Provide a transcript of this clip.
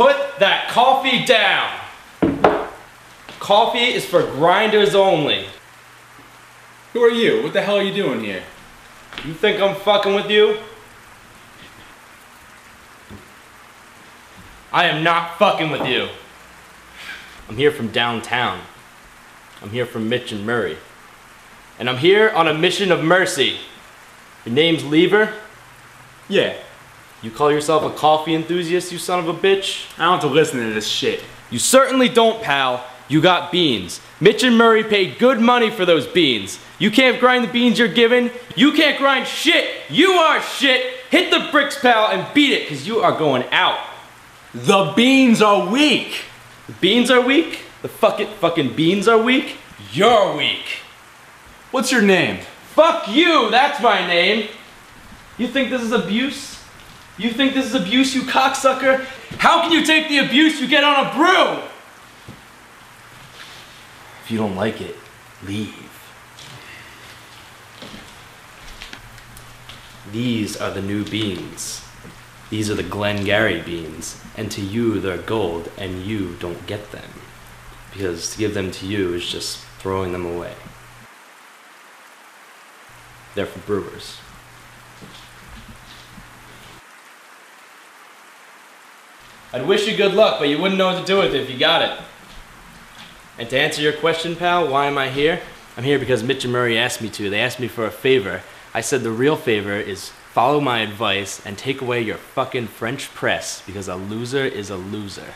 Put that coffee down. Coffee is for grinders only. Who are you? What the hell are you doing here? You think I'm fucking with you? I am not fucking with you. I'm here from downtown. I'm here from Mitch and Murray. And I'm here on a mission of mercy. Your name's Lever? Yeah. You call yourself a coffee enthusiast, you son of a bitch? I don't have to listen to this shit. You certainly don't, pal. You got beans. Mitch and Murray paid good money for those beans. You can't grind the beans you're given. You can't grind shit. You are shit. Hit the bricks, pal, and beat it, because you are going out. The beans are weak. The beans are weak? The fucking beans are weak? You're weak. What's your name? Fuck you, that's my name. You think this is abuse? You think this is abuse, you cocksucker? How can you take the abuse you get on a brew? If you don't like it, leave. These are the new beans. These are the Glengarry beans, and to you they're gold, and you don't get them. Because to give them to you is just throwing them away. They're for brewers. I'd wish you good luck, but you wouldn't know what to do with it if you got it. And to answer your question, pal, why am I here? I'm here because Mitch and Murray asked me to. They asked me for a favor. I said the real favor is follow my advice and take away your fucking French press, because a loser is a loser.